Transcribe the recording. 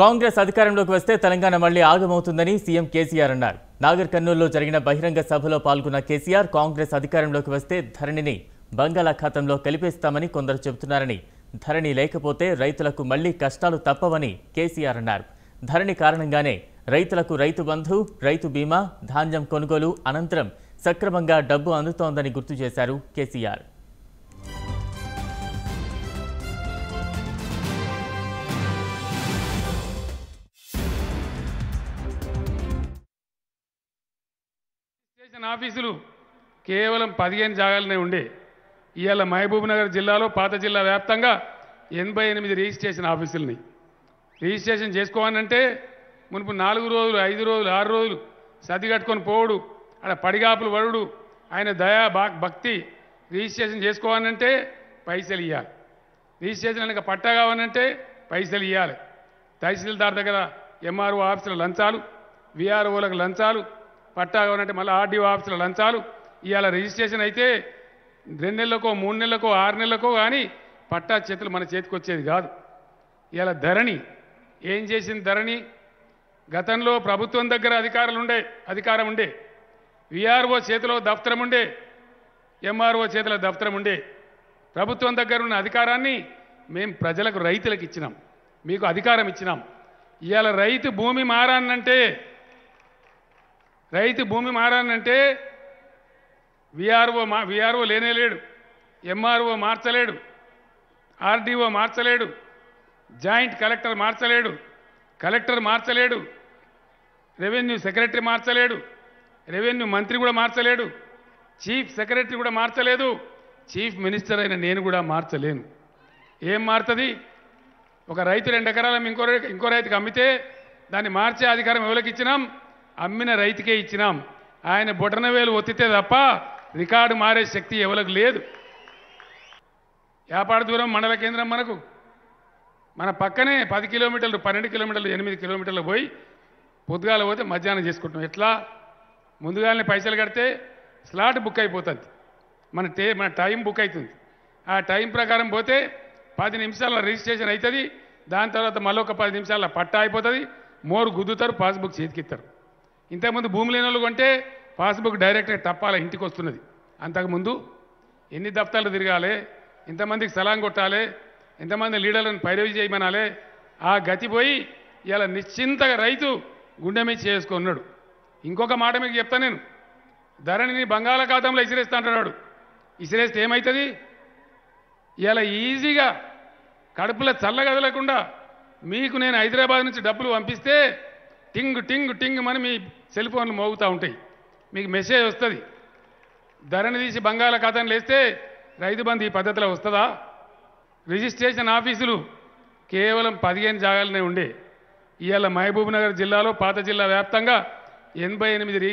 కాంగ్రెస్ అధికారంలోకి వస్తే తెలంగాణ మళ్ళీ ఆగమవుతుందని సీఎం కేసీఆర్ అన్నారు. నాగర్కర్నూలులో జరిగిన బహిరంగ సభలో పాల్గొన్న కేసీఆర్ కాంగ్రెస్ అధికారంలోకి వస్తే ధరణిని బంగాళాఖాతంలో కలిపేస్తామని కొందరు చెబుతున్నారని, ధరణి లేకపోతే రైతులకు మళ్ళీ కష్టాలు తప్పవని కేసీఆర్ అన్నారు. ధరణి కారణంగానే రైతులకు రైతు బంధు, రైతు బీమా, ధాన్యం కొనుగోలు అనంతరం సక్రమంగా డబ్బు అందుతోందని గుర్తు చేశారు కేసీఆర్. ఆఫీసులు కేవలం 15 జాగాలనే ఉండే ఇయాల మహబూబ్ నగర్ జిల్లాలో పాత జిల్లా వ్యాప్తంగా 88 రిజిస్ట్రేషన్ ఆఫీసులని రిజిస్ట్రేషన్ చేసుకోవాలంటే మునుపు 4 రోజులు 5 రోజులు 6 రోజులు సర్ది కట్టుకొని పోవుడు, అక్కడ పడిగాపులు వరుడు, ఆయన దయా భక్తి. రిజిస్ట్రేషన్ చేసుకోవాలంటే పైసలు ఇవ్వాలి, రిజిస్ట్రేషన్ అనక పట్టా కావాలంటే పైసలు ఇవ్వాలి. తహసీల్దార్ దగ్గర ఎంఆర్ఓ ఆఫీసుల లంచాలు, విఆర్ఓలకు లంచాలు, పట్టా కావాలంటే మళ్ళీ ఆర్డీఓ ఆఫీసుల లంచాలు. ఇవాళ రిజిస్ట్రేషన్ అయితే 2 నెలలకో 3 నెలలకో 6 నెలలకో కానీ పట్టా చేతులు మన చేతికి వచ్చేది కాదు. ఇవాళ ధరణి ఏం చేసింది? ధరణి గతంలో ప్రభుత్వం దగ్గర అధికారం ఉండే, విఆర్ఓ చేతిలో దఫ్తరం ఉండే, ఎంఆర్ఓ చేతిలో దఫ్తరం ఉండే. ప్రభుత్వం దగ్గర ఉన్న అధికారాన్ని మేము ప్రజలకు, రైతులకు ఇచ్చినాం, మీకు అధికారం ఇచ్చినాం. ఇవాళ రైతు భూమి మారానంటే విఆర్ఓ లేనేలేడు, ఎంఆర్ఓ మార్చలేడు, ఆర్డీఓ మార్చలేడు, జాయింట్ కలెక్టర్ మార్చలేడు, కలెక్టర్ మార్చలేడు, రెవెన్యూ సెక్రటరీ మార్చలేడు, రెవెన్యూ మంత్రి కూడా మార్చలేడు, చీఫ్ సెక్రటరీ కూడా మార్చలేదు, చీఫ్ మినిస్టర్ అయిన నేను కూడా మార్చలేను. ఏం మారుతుంది? ఒక రైతు 2 ఎకరాలను ఇంకో రైతుకి అమ్మితే దాన్ని మార్చే అధికారం ఎవరికి ఇచ్చినాం? అమ్మిన రైతుకే ఇచ్చినాం. ఆయన బొటనవేలు ఒత్తితే తప్ప రికార్డు మారే శక్తి ఎవరికి లేదు. వ్యాపార దూరం మండల కేంద్రం మనకు, మన పక్కనే 10 కిలోమీటర్లు, 12 కిలోమీటర్లు, 8 కిలోమీటర్లు పోయి పొద్దుగాల పోతే మధ్యాహ్నం చేసుకుంటాం. ఎట్లా? ముందుగానే పైసలు కడితే స్లాట్ బుక్ అయిపోతుంది, మన టైం బుక్ అవుతుంది. ఆ టైం ప్రకారం పోతే 10 నిమిషాల రిజిస్ట్రేషన్ అవుతుంది, దాని తర్వాత మళ్ళొక 10 నిమిషాల పట్టా అయిపోతుంది, మోరు గుద్దుతారు, పాస్బుక్ చేతికిస్తారు. ఇంతకుముందు భూమి లేని వాళ్ళు కొంటే పాస్బుక్ డైరెక్ట్గా తప్పాలి, ఇంటికి వస్తున్నది. అంతకుముందు ఎన్ని దఫ్తర్లు తిరగాలి, ఇంతమందికి సలాం కొట్టాలి, ఇంతమంది లీడర్లను పైరవి చేయమనాలి. ఆ గతి పోయి ఇలా నిశ్చింతగా రైతు గుండె మీద చేసుకున్నాడు. ఇంకొక మాట మీకు చెప్తా నేను, ధరణిని బంగాళాఖాతంలో ఇసిరేస్తా అంటున్నాడు. ఇసిరేస్తే ఏమవుతుంది? ఇలా ఈజీగా కడుపులో చల్లగదలకుండా మీకు నేను హైదరాబాద్ నుంచి డబ్బులు పంపిస్తే టింగ్ టింగ్ టింగ్ అని మీ సెల్ ఫోన్లు మోగుతూ ఉంటాయి, మీకు మెసేజ్ వస్తుంది. ధరణి తీసి బంగాళాఖాతంలో వేస్తే రైతు బంధు ఈ పద్ధతిలో వస్తుందా? రిజిస్ట్రేషన్ ఆఫీసులు కేవలం 15 జాగాలనే ఉండే ఇవాళ మహబూబ్ నగర్ జిల్లాలో పాత జిల్లా వ్యాప్తంగా 88 రిజిస్ట్రేషన్